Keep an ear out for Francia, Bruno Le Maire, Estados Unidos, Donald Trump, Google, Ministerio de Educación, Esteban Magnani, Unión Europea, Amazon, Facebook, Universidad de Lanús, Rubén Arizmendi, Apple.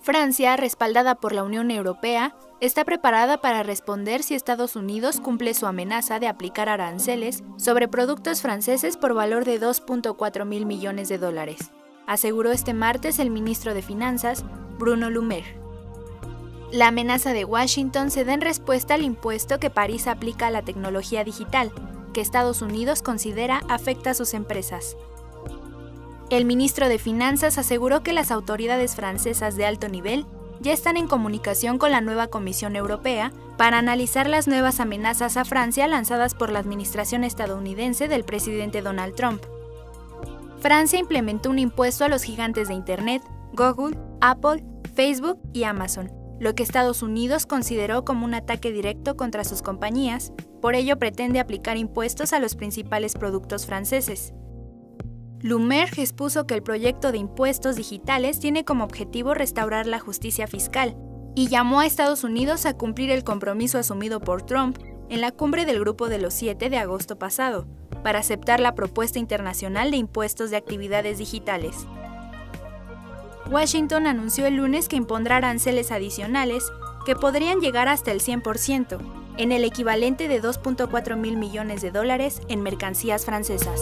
Francia, respaldada por la Unión Europea, está preparada para responder si Estados Unidos cumple su amenaza de aplicar aranceles sobre productos franceses por valor de 2.4 mil millones de dólares, aseguró este martes el ministro de Finanzas, Bruno Le Maire. La amenaza de Washington se da en respuesta al impuesto que París aplica a la tecnología digital, que Estados Unidos considera afecta a sus empresas. El ministro de Finanzas aseguró que las autoridades francesas de alto nivel ya están en comunicación con la nueva Comisión Europea para analizar las nuevas amenazas a Francia lanzadas por la administración estadounidense del presidente Donald Trump. Francia implementó un impuesto a los gigantes de Internet, Google, Apple, Facebook y Amazon, lo que Estados Unidos consideró como un ataque directo contra sus compañías, por ello pretende aplicar impuestos a los principales productos franceses. Le Maire expuso que el proyecto de impuestos digitales tiene como objetivo restaurar la justicia fiscal y llamó a Estados Unidos a cumplir el compromiso asumido por Trump en la cumbre del Grupo de los 7 de agosto pasado para aceptar la propuesta internacional de impuestos de actividades digitales. Washington anunció el lunes que impondrá aranceles adicionales que podrían llegar hasta el 100%, en el equivalente de 2.4 mil millones de dólares en mercancías francesas.